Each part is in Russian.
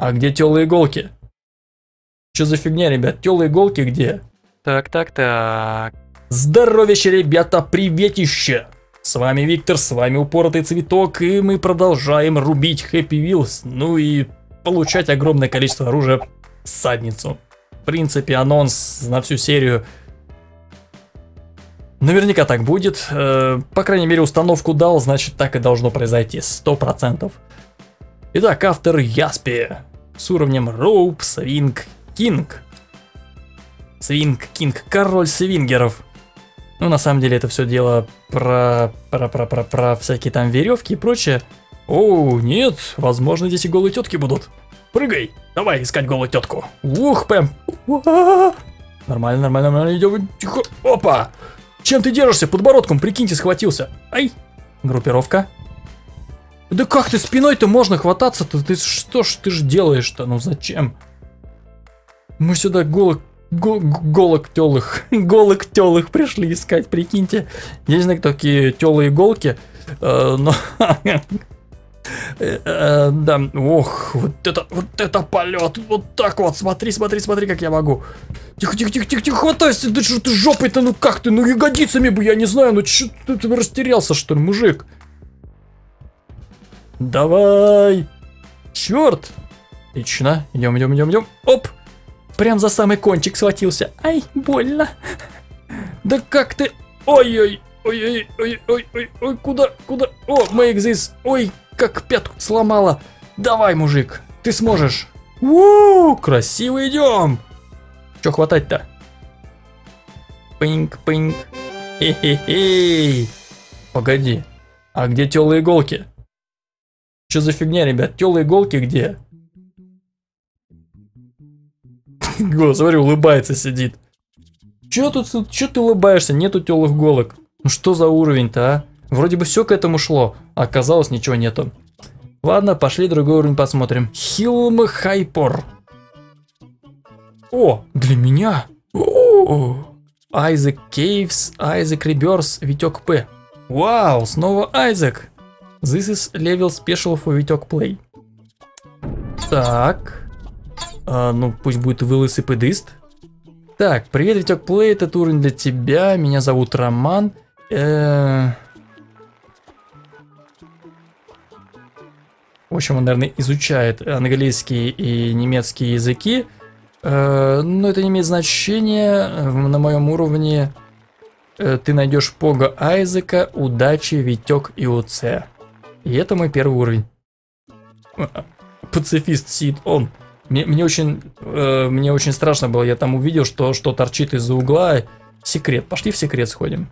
А где тёлые иголки? Что за фигня, ребят? Тёлые иголки где? Так. Здоровище, ребята, приветище! С вами Виктор, с вами Упоротый Цветок, и мы продолжаем рубить Happy Wheels, ну и получать огромное количество оружия в задницу. В принципе, анонс на всю серию. Наверняка так будет. По крайней мере, установку дал, значит, так и должно произойти. 100%. Итак, автор Яспия. С уровнем Rope, Swing, King. Swing, King. Король свингеров. Ну, на самом деле, это все дело про всякие там веревки и прочее. О, нет, возможно, здесь и голые тетки будут. Прыгай, давай искать голую тетку. Ух, Пэм. Нормально, идем. Тихо. Опа. Чем ты держишься? Подбородком, прикиньте, схватился. Ай! Группировка. Да как ты спиной-то можно хвататься-то? Ты что ж ты ж делаешь-то? Ну зачем? Мы сюда голых тёлых пришли искать, прикиньте. Я не знаю, кто такие тёлые иголки. Но... Да, ох, вот это полет, вот так вот, смотри, как я могу. Тихо, хватайся, да что ты жопой-то, ну как ты, ну ягодицами бы, я не знаю, ну что ты растерялся, что ли, мужик? Давай, черт, отлично, идем, оп, прям за самый кончик схватился, ай, больно. Да как ты, ой, куда, о, make this, ой. Как пятку сломала. Давай, мужик, ты сможешь. У-у-у, красиво идем. Че хватать-то? Пинг-пинг. Хе-хе-хей. Погоди. А где тёлые иголки? Че за фигня, ребят? Тёлые иголки где? Смотри, улыбается, сидит. Че тут? Че ты улыбаешься? Нету тёлых иголок. Ну что за уровень-то, а? Вроде бы все к этому шло, а оказалось, ничего нету. Ладно, пошли другой уровень посмотрим. Хилм Хайпор. О, для меня. Isaac Caves, Isaac Реберс, Витек П. Вау, снова Айзек. This is level special for ViteC Play. Так. Ну, пусть будет вылысый педист. Так, привет, Витек Плей, этот уровень для тебя. Меня зовут Роман. В общем, он, наверное, изучает английский и немецкий языки, но это не имеет значения. На моем уровне ты найдешь Пога Айзека, Удачи, Витек и ОЦ. И это мой первый уровень. Пацифист сидит он. Мне очень страшно было, я там увидел, что торчит из-за угла. Секрет, пошли в секрет сходим.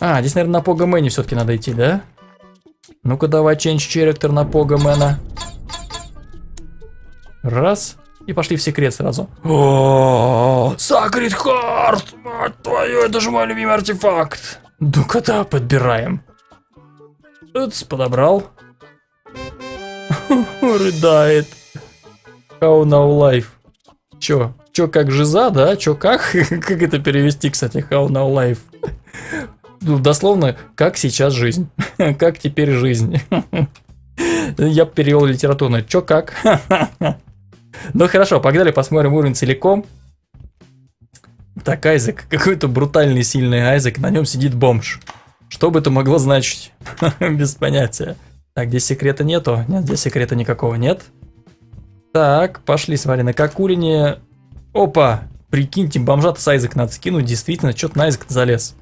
А, здесь, наверное, на Пога Мэни все-таки надо идти, да? Ну-ка давай change character на Погомена. Раз. И пошли в секрет сразу. О, Sacred Heart! Мать твою, это же мой любимый артефакт. Ну-ка да, подбираем. Эц, подобрал. Рыдает. How now life? Чё? Чё как жиза, да? Чё как? Как это перевести, кстати? How now life? Дословно, как сейчас жизнь. Как теперь жизнь. Я перевел литературно. Чё как? Ну хорошо, погнали посмотрим уровень целиком. Так, Айзек. Какой-то брутальный, сильный Айзек. На нем сидит бомж. Что бы это могло значить? Без понятия. Так, здесь секрета нету. Нет, здесь секрета никакого нет. Так, пошли, смотри, на Кокурине. Опа! Прикиньте, бомжа-то с Айзек надо скинуть. Действительно, чё-то на Айзек залез.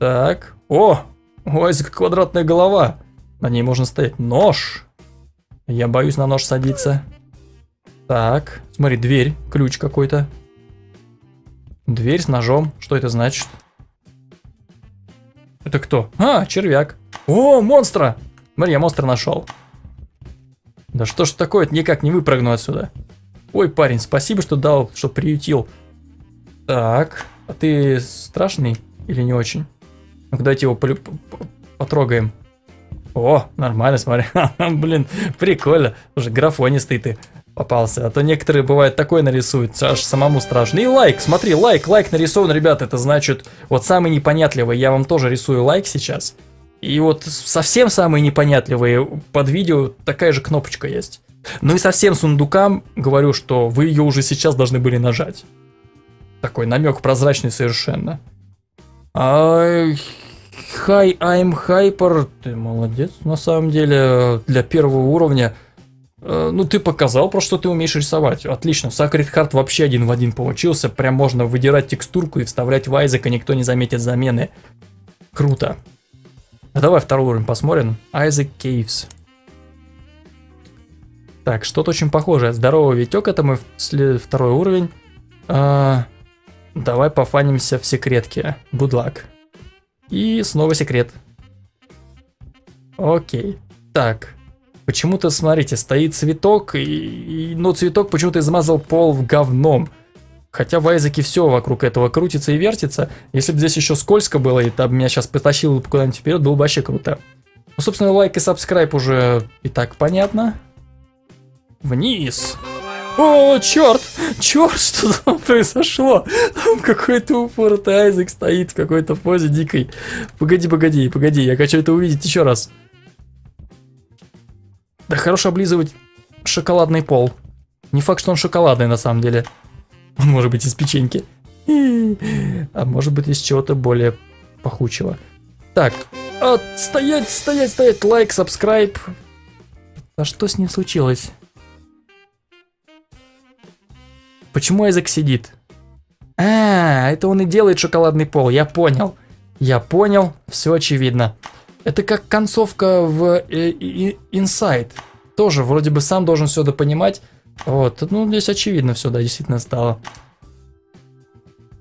Так, о, у Айзека квадратная голова, на ней можно стоять. Нож, я боюсь на нож садиться. Так, смотри, дверь, ключ какой-то. Дверь с ножом, что это значит? Это кто? А, червяк. О, монстра, смотри, я монстра нашел. Да что ж такое, никак не выпрыгну отсюда. Ой, парень, спасибо, что дал, что приютил. Так, а ты страшный или не очень? Ну-ка, давайте его потрогаем. О, нормально, смотри. Блин, прикольно. Уже графонистый ты попался. А то некоторые, бывает, такой нарисуют. Аж самому страшно. И лайк, смотри, лайк нарисован, ребят. Это значит, вот самый непонятливый. Я вам тоже рисую лайк сейчас. И вот совсем самые непонятливые под видео такая же кнопочка есть. Ну и совсем сундукам говорю, что вы ее уже сейчас должны были нажать. Такой намек прозрачный совершенно. Hi, I'm Hyper. Ты молодец, на самом деле, для первого уровня. Ну, ты показал, просто что ты умеешь рисовать. Отлично, Sacred Heart вообще один в один получился. Прям можно выдирать текстурку и вставлять в Айзека, никто не заметит замены. Круто. А давай второй уровень посмотрим. Isaac Caves. Так, что-то очень похожее. Здорово, Витек, это мы второй уровень. Давай пофанимся в секретке. Good luck. И снова секрет. Окей. Так. Почему-то, смотрите, стоит цветок, но цветок почему-то измазал пол в говном. Хотя в Айзеке все вокруг этого крутится и вертится. Если бы здесь еще скользко было, и там меня сейчас потащило куда-нибудь вперед, было бы вообще круто. Ну, собственно, лайк и сабскрайб уже и так понятно. Вниз. О, черт! Черт, что там произошло? Там какой-то упоротый Айзек стоит в какой-то позе дикой. Погоди, погоди, погоди, я хочу это увидеть еще раз. Да хорош облизывать шоколадный пол. Не факт, что он шоколадный на самом деле. Он может быть из печеньки. А может быть из чего-то более пахучего. Так, стоять, стоять, стоять, лайк, сабскрайб. А что с ним случилось? Почему Айзек сидит? А, это он и делает шоколадный пол, я понял. Я понял, все очевидно. Это как концовка в Inside. Тоже вроде бы сам должен все допонимать. Вот, ну здесь очевидно все, да, действительно стало.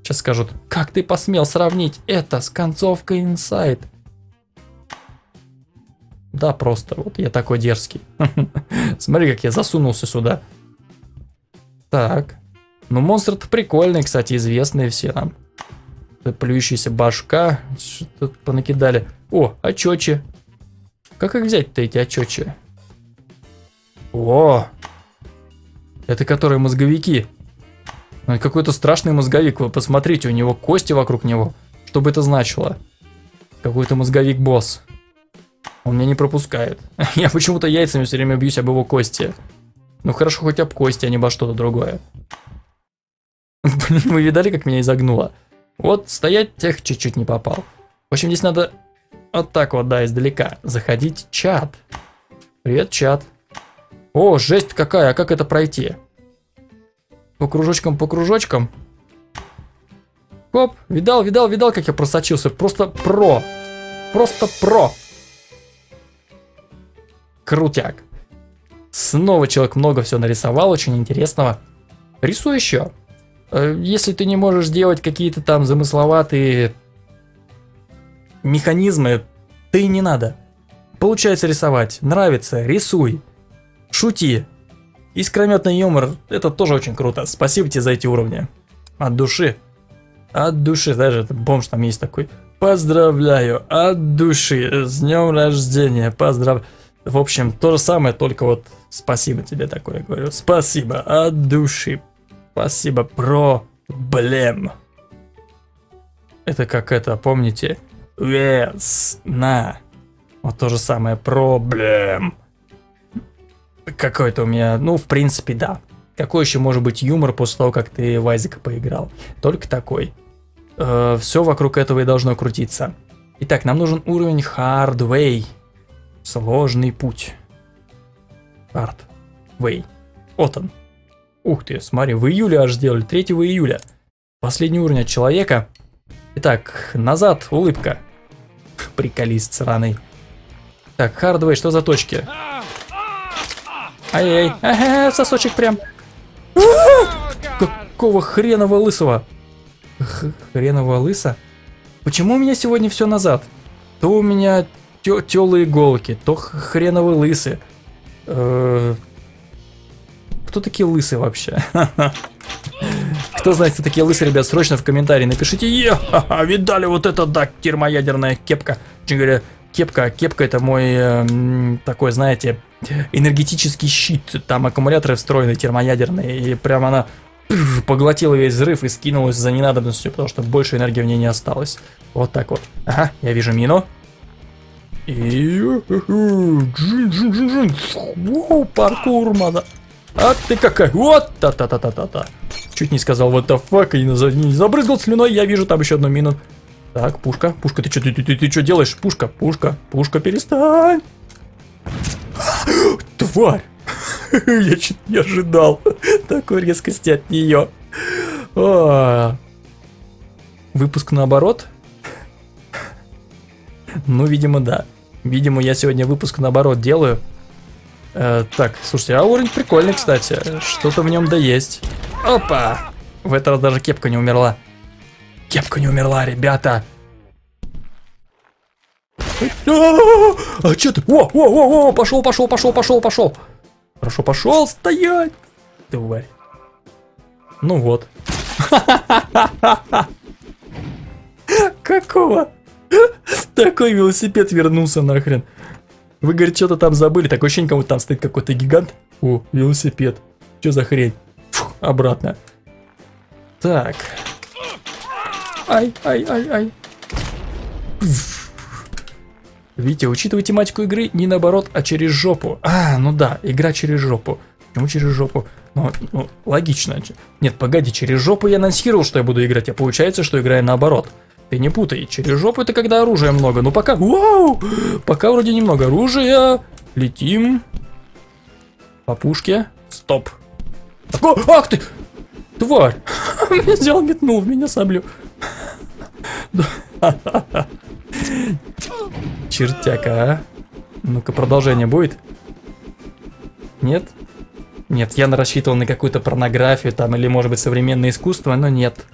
Сейчас скажут, как ты посмел сравнить это с концовкой Inside? Да, просто, вот я такой дерзкий. Смотри, как я засунулся сюда. Так. Ну, монстр-то прикольный, кстати, известные все нам. Плюющаяся башка. Что-то понакидали. О, очечи. Как их взять-то, эти очечи? О! Это которые мозговики. Какой-то страшный мозговик. Вы посмотрите, у него кости вокруг него. Что бы это значило? Какой-то мозговик-босс. Он меня не пропускает. Я почему-то яйцами все время бьюсь об его кости. Ну хорошо, хоть об кости, а не обо что-то другое. Блин, вы видали, как меня изогнуло? Вот стоять тех чуть-чуть не попал. В общем, здесь надо вот так вот, да, издалека. Заходить в чат. Привет, чат. О, жесть какая, а как это пройти? По кружочкам, по кружочкам. Хоп, видал, видал, видал, как я просочился. Просто про. Просто про. Крутяк. Снова человек много всего нарисовал, очень интересного. Рисуй еще. Если ты не можешь делать какие-то там замысловатые механизмы, ты не надо. Получается рисовать, нравится, рисуй, шути. Искрометный юмор, это тоже очень круто. Спасибо тебе за эти уровни. От души. От души, даже бомж там есть такой. Поздравляю, от души, с днем рождения, поздравляю. В общем, то же самое, только вот спасибо тебе такое, я говорю. Спасибо, от души. Спасибо, проблем. Это как это, помните? Весна. Вот то же самое, проблем. Какой-то у меня, ну, в принципе, да. Какой еще может быть юмор после того, как ты в Айзека поиграл? Только такой. Все вокруг этого и должно крутиться. Итак, нам нужен уровень Хардвей. Сложный путь. Хардвей. Вот он. Ух ты, смотри, в июле аж сделали, 3 июля. Последний уровень от человека. Итак, назад, улыбка. Приколист сраный. Так, Хардвей, что за точки? Ай-яй, ага, сосочек прям. Какого хренового лысого? Хренового лыса? Почему у меня сегодня все назад? То у меня тёлые иголки, то хреновые лысы. Кто такие лысые вообще? Кто знает, кто такие лысые, ребят, срочно в комментарии напишите. Видали, вот это да, термоядерная кепка. Честно говоря, кепка это мой такой, знаете, энергетический щит. Там аккумуляторы встроены термоядерные, и прям она поглотила весь взрыв и скинулась за ненадобностью, потому что больше энергии в ней не осталось. Вот так вот. Ага, я вижу мину. Джин-джин-джин-джин. Паркур, мада. А ты какая? Вот та-та-та-та-та-та. Чуть не сказал вот the fuck и не забрызгал слюной. Я вижу там еще одну мину. Так, пушка, пушка, ты что, ты что делаешь? Пушка, пушка, пушка, перестань. Тварь. Я чуть не ожидал такой резкости от нее. Выпуск наоборот? Ну, видимо, да. Видимо, я сегодня выпуск наоборот делаю. Так, слушайте, а уровень прикольный, кстати. Что-то в нем да есть. Опа! В этот раз даже кепка не умерла. Кепка не умерла, ребята. А что ты? О, пошел, пошел, пошел, пошел, пошел. Хорошо, пошел стоять. Тварь. Ну вот. Какого? Такой велосипед вернулся нахрен. Вы, говорит, что-то там забыли. Такое ощущение, кому-то там стоит какой-то гигант. О, велосипед. Что за хрень? Фух, обратно. Так. Ай, ай, ай, ай. Видите, учитывая тематику игры не наоборот, а через жопу. А, ну да, игра через жопу. Почему через жопу? Ну, логично. Нет, погоди, через жопу я анонсировал, что я буду играть, а получается, что играю наоборот. Ты не путай, через жопу это когда оружия много. Ну пока, вау, пока вроде немного оружия. Летим. По пушке. Стоп. О, ах ты! Тварь! Меня взял, метнул, в меня саблю. Чертяка, а? Ну-ка, продолжение будет? Нет? Нет, я рассчитывал на какую-то порнографию там, или, может быть, современное искусство, но нет.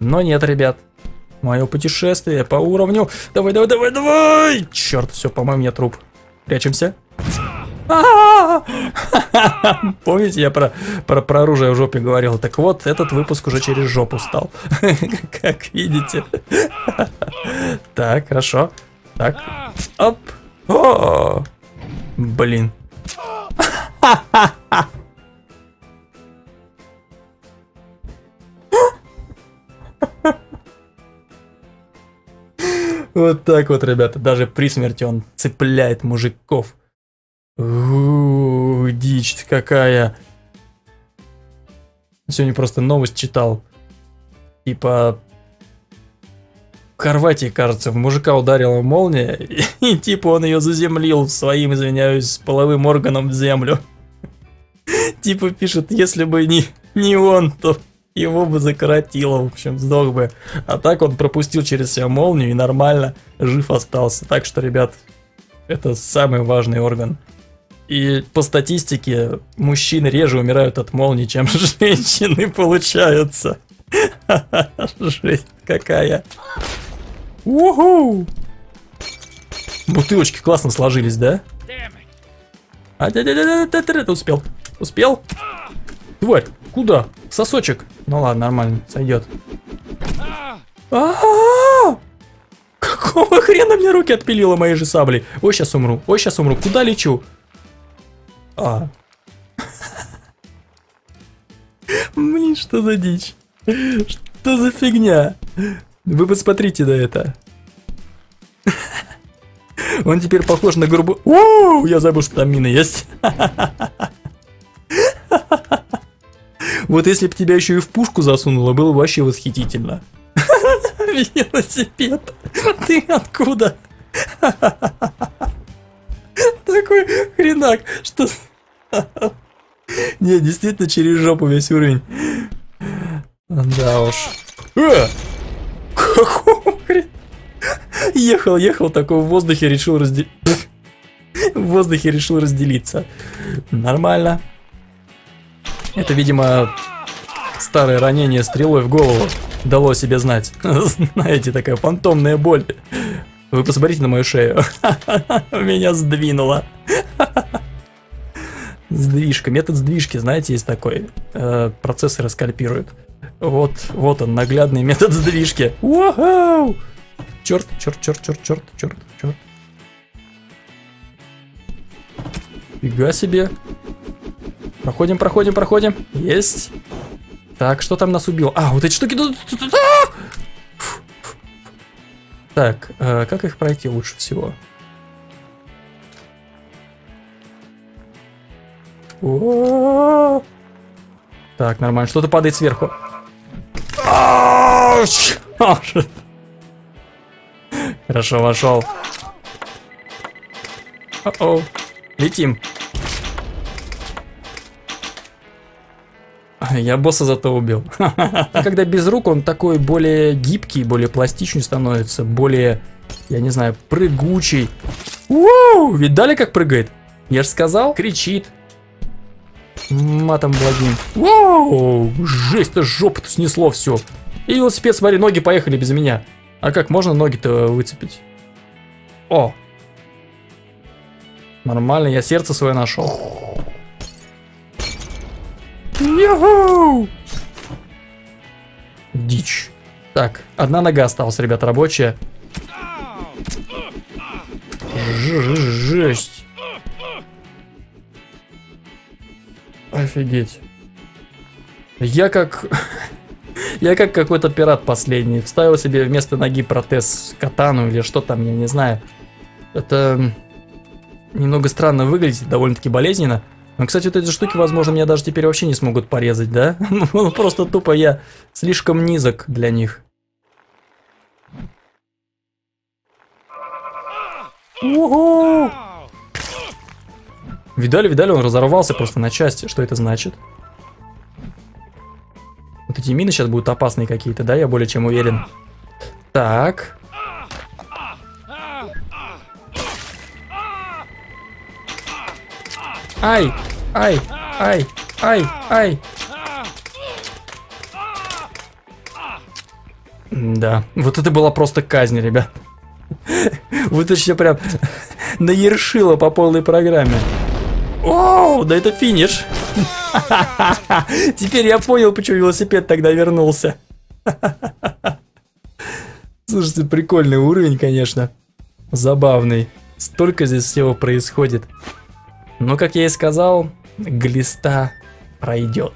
Но нет, ребят. Мое путешествие по уровню. Давай, давай, давай, давай! Черт, все, по-моему, я труп. Прячемся. Помните, я про оружие в жопе говорил? Так вот, этот выпуск уже через жопу стал. Как видите. Так, хорошо. Так. Оп. О! Блин. Вот так вот, ребята. Даже при смерти он цепляет мужиков. Дичь какая. Сегодня просто новость читал. Типа... В Хорватии, кажется, в мужика ударила молния, и типа он ее заземлил своим, извиняюсь, половым органом в землю. Типа пишет, если бы не он, то его бы закоротило, в общем, сдох бы. А так он пропустил через себя молнию и нормально жив остался. Так что, ребят, это самый важный орган. И по статистике мужчины реже умирают от молнии, чем женщины, получается. Жесть какая. Уху! Бутылочки классно сложились, да? А, успел. Успел? Тварь, куда? Сосочек. Ну ладно, нормально, сойдет. А-а-а! Какого хрена мне руки отпилило моей же саблей? Ой, сейчас умру. Ой, сейчас умру. Куда лечу? А. Блин, что за дичь? Что за фигня? Вы посмотрите на это. Он теперь похож на грубо... О, я забыл, что там мины есть. Вот если бы тебя еще и в пушку засунуло, было бы вообще восхитительно. Велосипед. Ты откуда? Такой хренак, что... Не, действительно, через жопу весь уровень. Да уж. Какого хрена? Ехал, ехал, такой в воздухе решил разделиться. В воздухе решил разделиться. Нормально. Это, видимо, старое ранение стрелой в голову дало себе знать. Знаете, такая фантомная боль. Вы посмотрите на мою шею. Меня сдвинуло. Сдвижка. Метод сдвижки, знаете, есть такой. Процессоры скальпируют. Вот, вот он, наглядный метод сдвижки. Уау! Черт, черт, черт, черт, черт, черт, черт. Фига себе. Проходим, проходим, проходим. Есть. Так, что там нас убило? А, вот эти штуки. Так, как их пройти лучше всего? Так, нормально. Что-то падает сверху. Хорошо, вошел. О-о. Летим. Я босса зато убил. Когда без рук, он такой более гибкий, более пластичный становится, более, я не знаю, прыгучий. Ууу, видали, как прыгает? Я же сказал, кричит. Матом благим. Ууу, жесть-то, жопу-то снесло все. И велосипед, смотри, ноги поехали без меня. А как можно ноги-то выцепить? О! Нормально, я сердце свое нашел. Йоху! Дичь. Так, одна нога осталась, ребята, рабочая. Жесть. Офигеть. Я как какой-то пират последний. Вставил себе вместо ноги протез катану или что там, я не знаю. Это немного странно выглядит, довольно-таки болезненно. Но, кстати, вот эти штуки, возможно, меня даже теперь вообще не смогут порезать, да? Ну, просто тупо я слишком низок для них. Уху! Видали, видали, он разорвался просто на части. Что это значит? Вот эти мины сейчас будут опасные какие-то, да? Я более чем уверен. Так. Ай! Ай! Ай! Ай! Ай! Да, вот это была просто казнь, ребят. Вытащи прям наершило по полной программе. О, да это финиш. Теперь я понял, почему велосипед тогда вернулся. Слушайте, прикольный уровень, конечно. Забавный. Столько здесь всего происходит. Но, как я и сказал, глиста пройдет.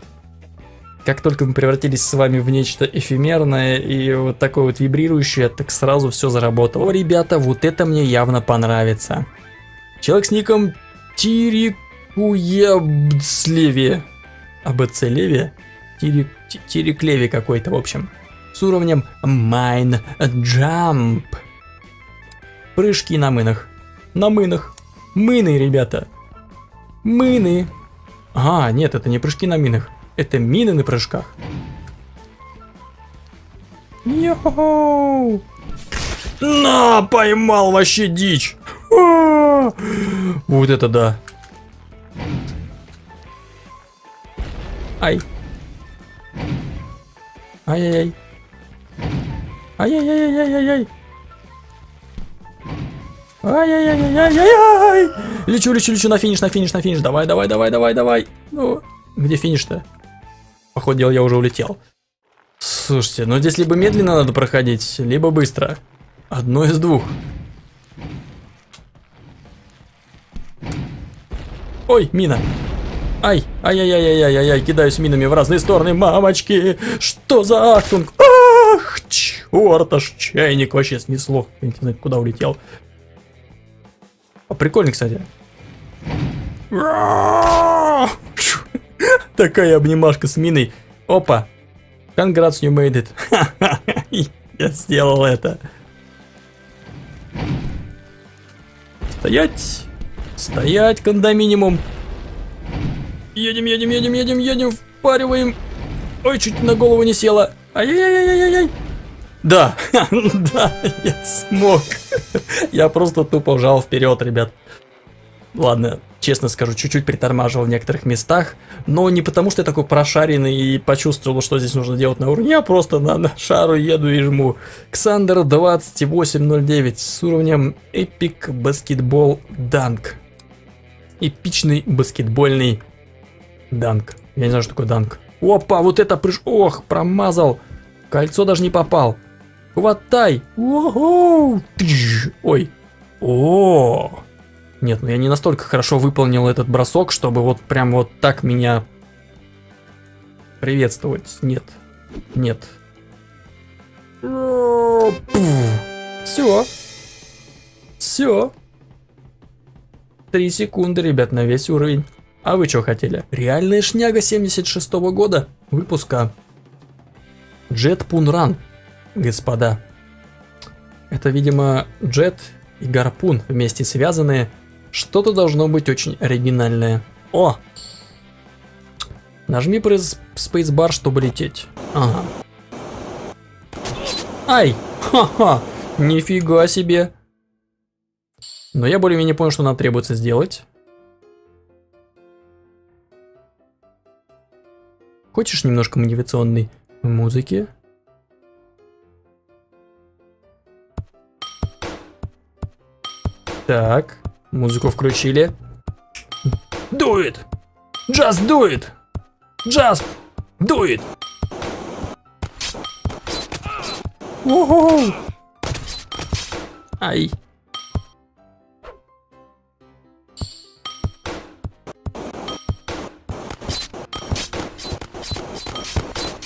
Как только мы превратились с вами в нечто эфемерное и вот такое вот вибрирующее, так сразу все заработало. О, ребята, вот это мне явно понравится. Человек с ником Тирикуебцлеви. АБЦ-леви? Тириклеви какой-то, в общем. С уровнем Mine Jump. Прыжки на мынах. На мынах. Мыны, ребята. Мины. А, нет, это не прыжки на минах. Это мины на прыжках. Йоу! На, поймал вообще дичь. А-а-а! Вот это да. Ай. Ай-яй-яй. Ай-яй-яй-яй-яй-яй. Ай-яй-яй-яй-яй-яй! Лечу, лечу, лечу, на финиш, на финиш, на финиш. Давай, давай, давай, давай, давай. Ну, где финиш-то? Походу дела, я уже улетел. Слушайте, ну здесь либо медленно надо проходить, либо быстро. Одно из двух. Ой, мина. Ай, ай-яй-яй-яй-яй-яй, кидаюсь минами в разные стороны, мамочки. Что за ахтунг? Ах, черт, аж чайник вообще снесло. Интересно, куда улетел? Прикольный, кстати. Такая обнимашка с миной. Опа. Congrats, you made it. Я сделал это. Стоять. Стоять, кондоминимум. Едем, едем, едем, едем, едем. Впариваем. Ой, чуть на голову не села. Ай-яй-яй-яй-яй. Да, да, я смог. Я просто тупо жал вперед, ребят. Ладно, честно скажу, чуть-чуть притормаживал в некоторых местах. Но не потому, что я такой прошаренный и почувствовал, что здесь нужно делать на уровне. Я просто на шару еду и жму. Ксандр 2809 с уровнем Epic Basketball Dunk. Эпичный баскетбольный данк. Я не знаю, что такое данк. Опа, вот это прыж... Ох, промазал. Кольцо даже не попал. Хватай! Ой. О. Нет, ну я не настолько хорошо выполнил этот бросок, чтобы вот прям вот так меня приветствовать. Нет. Нет. Все. Все. 3 секунды, ребят, на весь уровень. А вы что хотели? Реальная шняга 76-го года выпуска. Джет Пунран, господа. Это, видимо, джет и гарпун вместе связанные. Что-то должно быть очень оригинальное. О! Нажми спейсбар, чтобы лететь. Ага. Ай! Ха-ха! Нифига себе! Но я более-менее понял, что нам требуется сделать. Хочешь немножко мотивационной музыки? Так, музыку включили. Do it! Just do it! Just do it! Ого! Ай!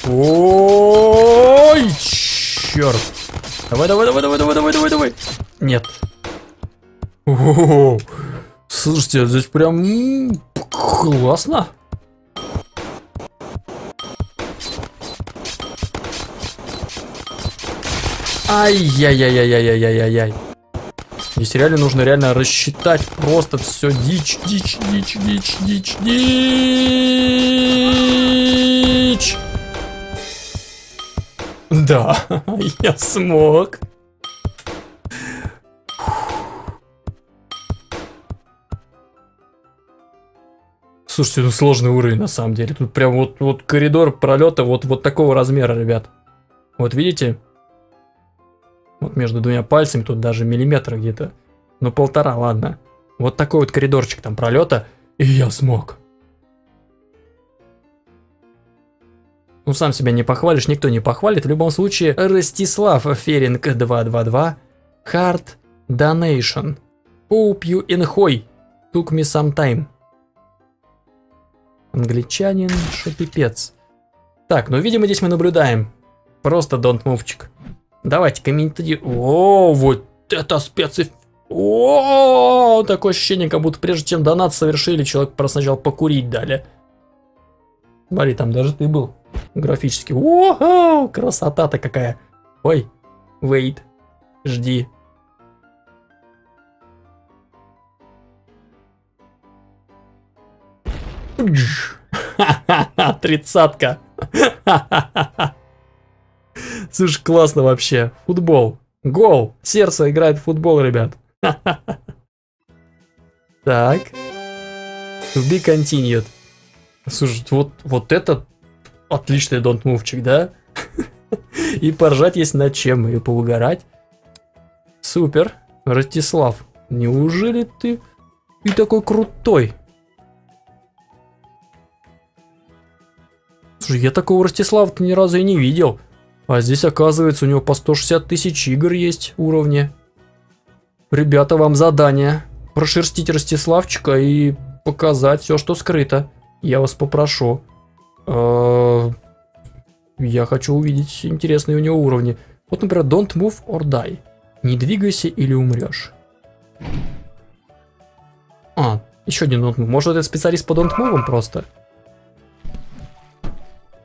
Ой, черт! Давай, давай, давай, давай, давай, давай, давай, давай! Нет. О-о-о. Слушайте, здесь прям классно. Ай-яй-яй-яй-яй-яй-яй-яй. Здесь нужно реально рассчитать просто все. Дичь, дичь, дичь, дичь, дичь, дичь. Да, я смог. Слушайте, ну сложный уровень на самом деле. Тут прям вот коридор пролета вот такого размера, ребят. Вот видите? Вот между двумя пальцами, тут даже миллиметра где-то. Ну полтора, ладно. Вот такой вот коридорчик там пролета. И я смог. Ну сам себя не похвалишь, никто не похвалит. В любом случае, Ростислав Феринг 222. Heart Donation. Hope you enjoy. Took me some time. Англичанин, шапипец. Так, ну видимо здесь мы наблюдаем. Просто don't move-чик. Давайте комментарии. О, вот это специф. О, такое ощущение, как будто прежде чем донат совершили, человек просто сначала покурить дали. Смотри, там даже ты был. Графически. О, красота-то какая. Ой, wait, жди. Ха-ха-ха, 30-ка. Слушай, классно вообще. Футбол. Гол. Сердце играет в футбол, ребят. Так. To be continued. Слушай, вот это отличный don't move-чик, да? И поржать есть над чем, и поугарать. Супер. Ростислав, неужели ты такой крутой? Слушай, я такого Ростислава-то ни разу и не видел. А здесь, оказывается, у него по 160 тысяч игр есть уровни. Ребята, вам задание. Прошерстить Ростиславчика и показать все, что скрыто. Я вас попрошу. Я хочу увидеть интересные у него уровни. Вот, например, Don't Move or Die. Не двигайся или умрешь. А, еще один Don't Move. Может, это специалист по Don't Move просто?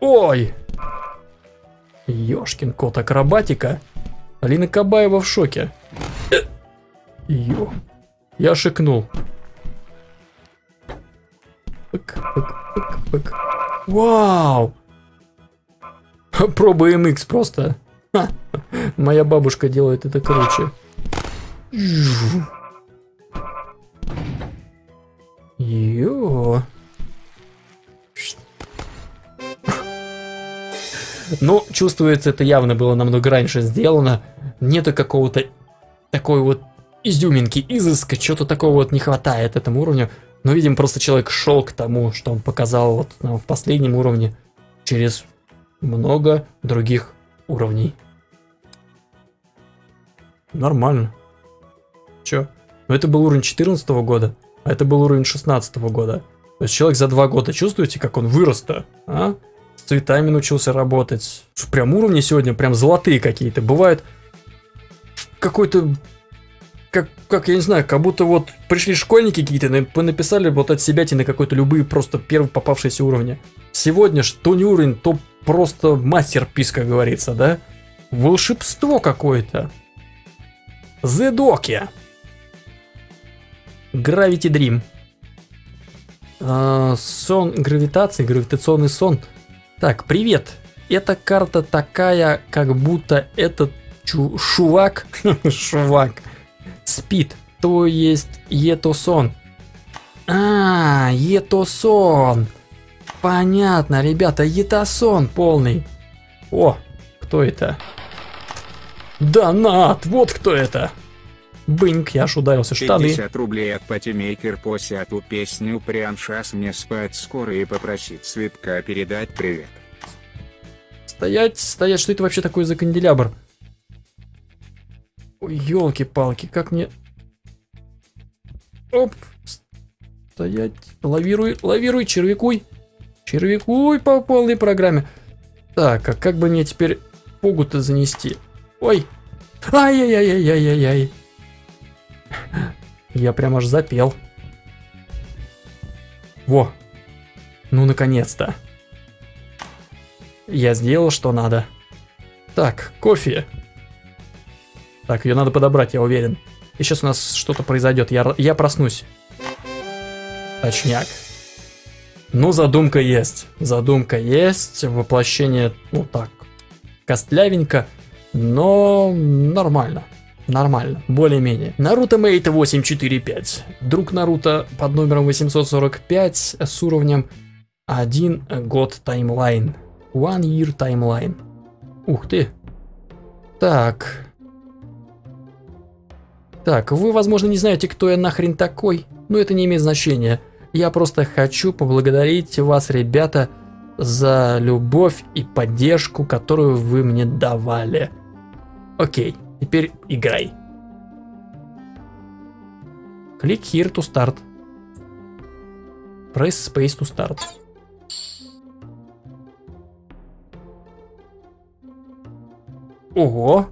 Ой! Ёшкин кот, акробатика. Алина Кабаева в шоке. Ё. Я шикнул. Пык, пык, пык, пык. Вау! Проба MX просто. Ха. Моя бабушка делает это круче. Ё. Но чувствуется, это явно было намного раньше сделано. Нету какого-то такой вот изюминки, изыска, чего-то такого вот не хватает этому уровню. Но, видимо, просто человек шел к тому, что он показал вот нам в последнем уровне через много других уровней. Нормально. Че? Но это был уровень 14 года, а это был уровень 16 года. То есть человек за 2 года, чувствуете, как он вырос-то, а? С цветами научился работать. Прям уровни сегодня, прям золотые какие-то. Бывает какой-то как я не знаю, как будто вот пришли школьники какие-то, понаписали вот от себя на какой-то любые просто первые попавшиеся уровни. Сегодня что не уровень, то просто мастер-пис, как говорится, да? Волшебство какое-то. Зедоки. Гравити-дрим. Сон гравитации, гравитационный сон. Так, привет. Эта карта такая, как будто этот чувак спит. То есть Ето-сон. А, Ето-сон. Понятно, ребята, Ето-сон полный. О, кто это? Донат, вот кто это. Быньк, я аж ударился штаны. 50 рублей от Патимейкер Поси, а ту песню прям шас мне спать скоро и попросить Цветка передать привет. Стоять, стоять, что это вообще такое за канделябр? Ой, елки-палки, как мне... Оп, стоять, лавируй, лавируй, червякуй. Червякуй по полной программе. Так, а как бы мне теперь пугу-то занести? Ой, ай-яй-яй-яй-яй-яй. Я прям аж запел. Во. Ну, наконец-то. Я сделал, что надо. Так, кофе. Так, ее надо подобрать, я уверен. И сейчас у нас что-то произойдет. Я проснусь. Точняк. Ну, задумка есть. Задумка есть. Воплощение, ну так, костлявенько, но нормально. Нормально, более-менее. Наруто Мейт 845. Друг Наруто под номером 845 с уровнем 1 год таймлайн. One year таймлайн. Ух ты. Так. Так, вы, возможно, не знаете, кто я нахрен такой, но это не имеет значения. Я просто хочу поблагодарить вас, ребята, за любовь и поддержку, которую вы мне давали. Окей. Теперь играй. Click here to start. Press space to start. Ого!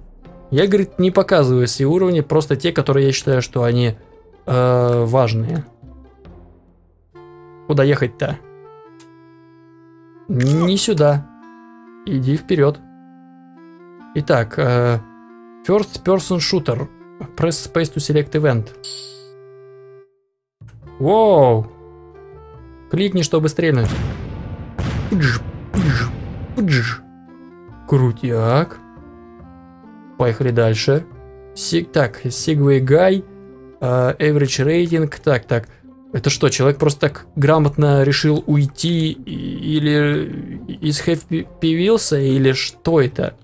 Я, говорит, не показываю все уровни, просто те, которые я считаю, что они важные. Куда ехать-то? Не сюда. Иди вперед. Итак, First Person Shooter. Press Space to Select Event. Воу! Кликни, чтобы стрельнуть. Крутяк. Поехали дальше. Так, Segway Guy. Average Rating. Так, так. Это что, человек просто так грамотно решил уйти или из Happy Wheels, или что это?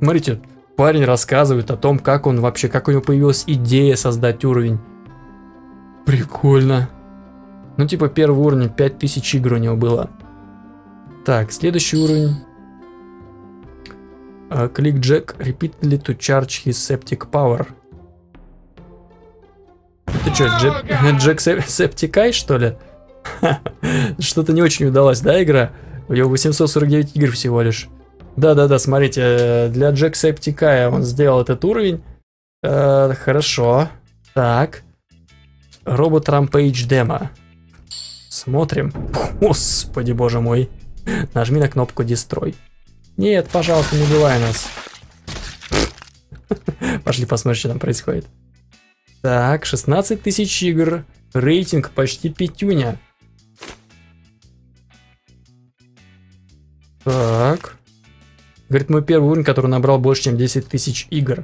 Смотрите, парень рассказывает о том, как он вообще, как у него появилась идея создать уровень. Прикольно. Ну, типа, первый уровень, 5000 игр у него было. Так, следующий уровень. Click Jack repeatedly to charge his septic power. Это что, Jacksepticeye, что ли? Что-то не очень удалось, да, игра? У него 849 игр всего лишь. Да-да-да, смотрите, для Jacksepticeye он сделал этот уровень. Хорошо. Так. Robot Rampage Demo. Смотрим. Господи, боже мой. Нажми на кнопку Destroy. Нет, пожалуйста, не убивай нас. Пошли посмотрим, что там происходит. Так, 16 тысяч игр. Рейтинг почти пятюня. Так. Говорит, мой первый уровень, который набрал больше, чем 10 тысяч игр.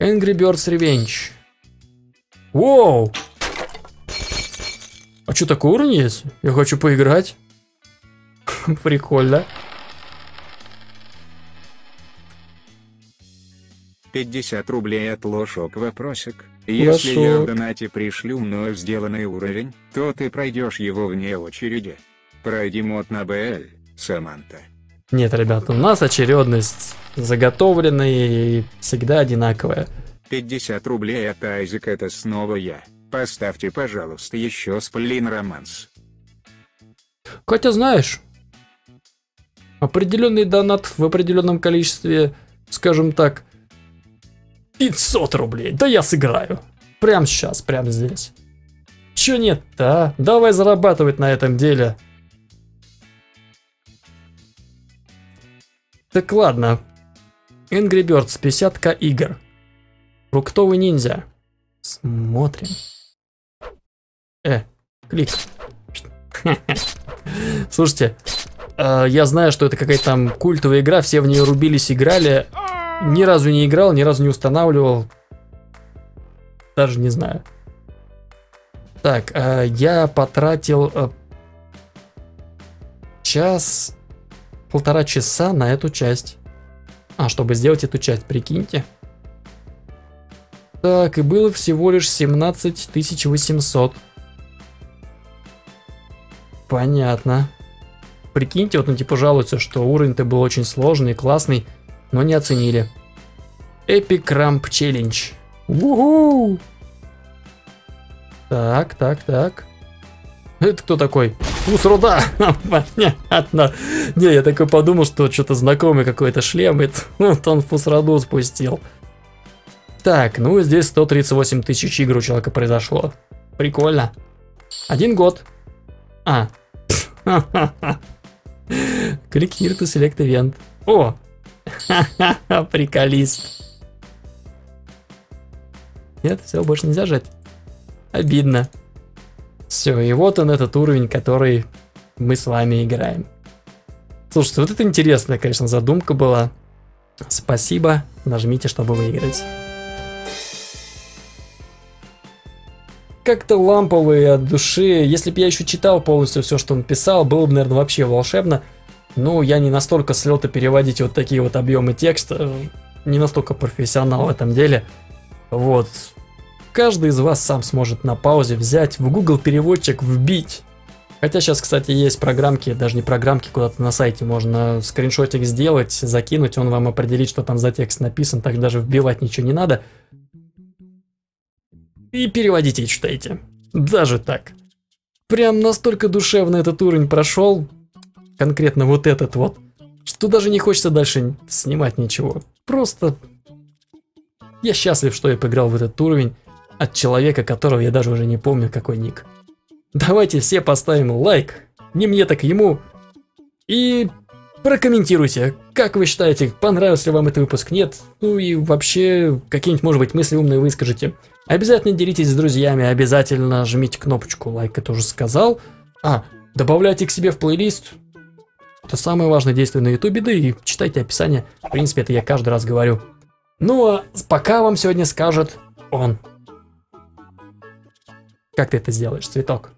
Angry Birds Revenge. Воу! А что, такой уровень есть? Я хочу поиграть. Прикольно. 50 рублей от Лошок, вопросик. Если я в донате пришлю мною сделанный уровень, то ты пройдешь его вне очереди. Пройди мод на БЛ, Саманта. Нет, ребята, у нас очередность заготовленная и всегда одинаковая. 50 рублей от Айзек, это снова я. Поставьте, пожалуйста, еще сплин романс. Катя, знаешь, определенный донат в определенном количестве, скажем так, 500 рублей, да я сыграю. Прям сейчас, прям здесь. Чё нет-то, а? Давай зарабатывать на этом деле. Так ладно. Angry Birds, 50к игр. Фруктовый ниндзя. Смотрим. Клик. Слушайте, я знаю, что это какая-то там культовая игра, все в нее рубились, играли. Ни разу не играл, ни разу не устанавливал. Даже не знаю. Так, я потратил час, полтора часа на эту часть. А, чтобы сделать эту часть, прикиньте. Так, и было всего лишь 17800. Понятно. Прикиньте, вот, ну типа жалуются, что уровень-то был очень сложный, классный, но не оценили. Epic Ramp Challenge. Уху! Так, так, так. Это кто такой? Фус Руда! Понятно. Не, я такой подумал, что что-то знакомый какой-то шлем. Это, вот он Фус Руду спустил. Так, ну и здесь 138 тысяч игр у человека произошло. Прикольно. 1 год. А. Click here to select event. О! Приколист. Нет, все, больше нельзя жать. Обидно. Все, и вот он, этот уровень, который мы с вами играем. Слушайте, вот это интересная, конечно, задумка была. Спасибо. Нажмите, чтобы выиграть. Как-то ламповые от души. Если бы я еще читал полностью все, что он писал, было бы, наверное, вообще волшебно. Но я не настолько с лета переводить вот такие вот объемы текста. Не настолько профессионал в этом деле. Вот. Каждый из вас сам сможет на паузе взять, в Google переводчик вбить. Хотя сейчас, кстати, есть программки, даже не программки, куда-то на сайте можно скриншотик сделать, закинуть, он вам определит, что там за текст написан, так даже вбивать ничего не надо. И переводите и читайте. Даже так. Прям настолько душевно этот уровень прошел, конкретно вот этот вот, что даже не хочется дальше снимать ничего. Просто я счастлив, что я поиграл в этот уровень. От человека, которого я даже уже не помню, какой ник. Давайте все поставим лайк, не мне, так ему. И прокомментируйте, как вы считаете, понравился ли вам этот выпуск, нет. Ну и вообще, какие-нибудь, может быть, мысли умные выскажите. Обязательно делитесь с друзьями, обязательно жмите кнопочку лайк, это уже сказал. А, добавляйте к себе в плейлист. Это самое важное действие на ютубе, да и читайте описание. В принципе, это я каждый раз говорю. Ну а пока вам сегодня скажет он. Как ты это сделаешь, цветок?